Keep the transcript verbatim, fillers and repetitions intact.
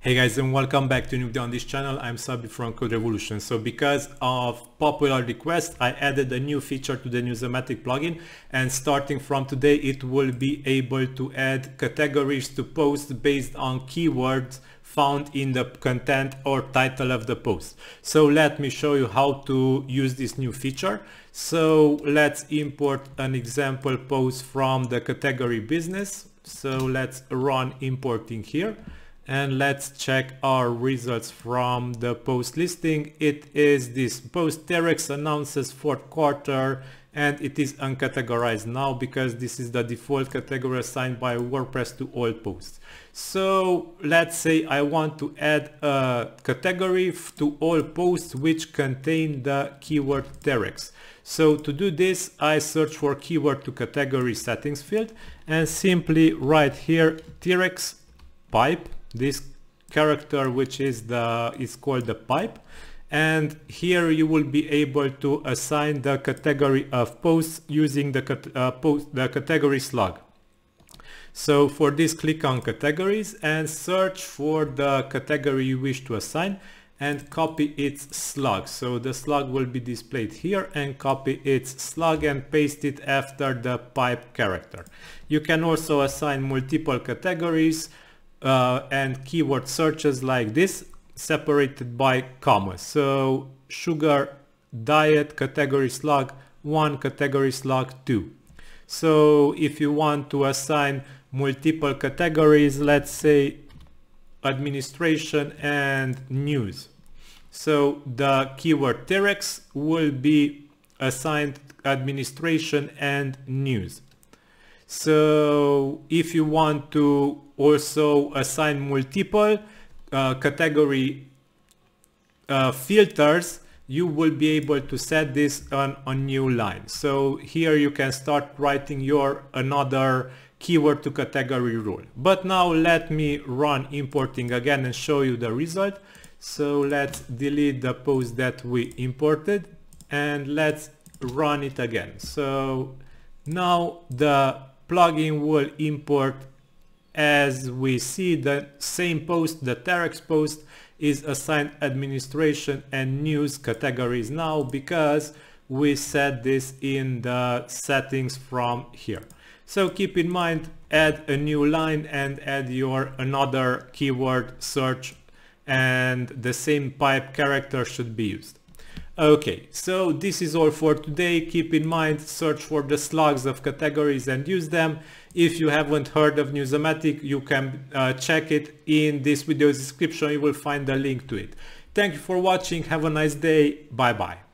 Hey guys, and welcome back to New Day on this channel. I'm Sabi from Code Revolution. So because of popular requests, I added a new feature to the Newsomatic plugin, and starting from today it will be able to add categories to posts based on keywords found in the content or title of the post. So let me show you how to use this new feature. So let's import an example post from the category business. So let's run importing here. And let's check our results from the post listing. It is this post, T-rex announces fourth quarter, and it is uncategorized now because this is the default category assigned by WordPress to all posts. So let's say I want to add a category to all posts which contain the keyword T-rex. So to do this, I search for keyword to category settings field and simply write here T-rex pipe. This character which is the is called the pipe, and here you will be able to assign the category of posts using the uh, post the category slug. So for this, click on categories and search for the category you wish to assign and copy its slug. So the slug will be displayed here, and copy its slug and paste it after the pipe character. You can also assign multiple categories Uh, and keyword searches like this, separated by commas. So sugar, diet, category slug one, category slug two. So if you want to assign multiple categories, let's say administration and news. So the keyword T-rex will be assigned administration and news. So if you want to also assign multiple uh, category uh, filters, you will be able to set this on a new line. So here you can start writing your another keyword to category rule. But now let me run importing again and show you the result. So let's delete the post that we imported and let's run it again. So now the plugin will import, as we see, the same post. The T-rex post is assigned administration and news categories now because we set this in the settings from here. So keep in mind, add a new line and add your another keyword search, and the same pipe character should be used. Okay, so this is all for today. Keep in mind, search for the slugs of categories and use them. If you haven't heard of Newsomatic, you can uh, check it in this video's description. You will find the link to it. Thank you for watching. Have a nice day. Bye bye.